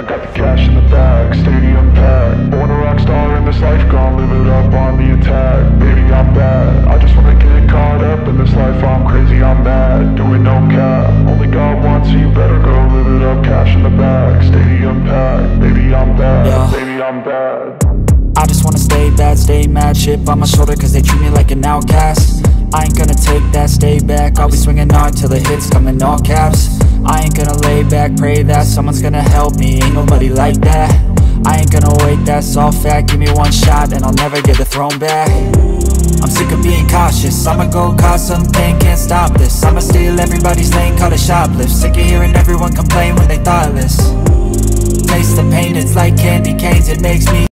I got the cash in the bag, stadium packed. Born a rock star in this life, gon' live it up on the attack. Baby, I'm bad, I just wanna get caught up in this life. I'm crazy, I'm mad, doing no cap. Only God wants you, better go live it up. Cash in the bag, stadium packed. Baby, I'm bad, yeah. Baby, I'm bad. I just wanna stay bad, stay mad. Shit on my shoulder cause they treat me like an outcast. I ain't gonna take that, stay back. I'll be swinging hard till the hits come in all caps. I ain't gonna lay back, pray that someone's gonna help me. Ain't nobody like that. I ain't gonna wait, that's all fact. Give me one shot and I'll never get the throne back. I'm sick of being cautious. I'ma go cause something, can't stop this. I'ma steal everybody's lane, call it shoplift. Sick of hearing everyone complain when they thoughtless. Taste the pain, it's like candy canes, it makes me